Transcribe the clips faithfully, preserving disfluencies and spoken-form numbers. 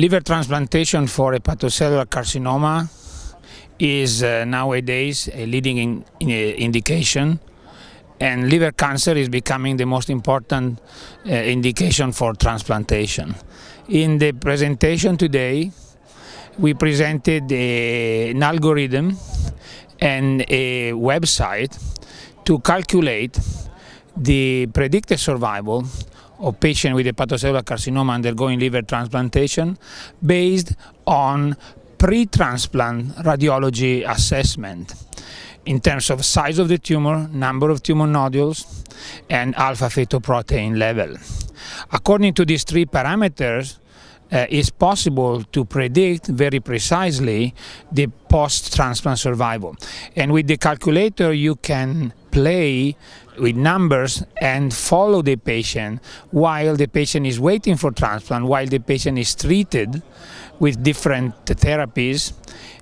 liver transplantation for hepatocellular carcinoma is uh, nowadays a leading in, in, uh, indication, and liver cancer is becoming the most important uh, indication for transplantation. In the presentation today, we presented a, an algorithm and a website to calculate the predicted survival of patients with hepatocellular carcinoma undergoing liver transplantation based on pre-transplant radiology assessment in terms of size of the tumor, number of tumor nodules, and alpha-fetoprotein level. According to these three parameters, uh, it's possible to predict very precisely the post-transplant survival. And with the calculator, you can play with numbers and follow the patient while the patient is waiting for transplant, while the patient is treated with different therapies.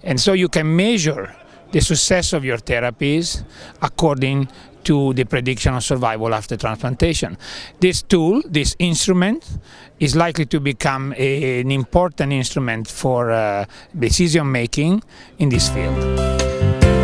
And so you can measure the success of your therapies according to the prediction of survival after transplantation. This tool, this instrument, is likely to become a, an important instrument for uh, decision making in this field.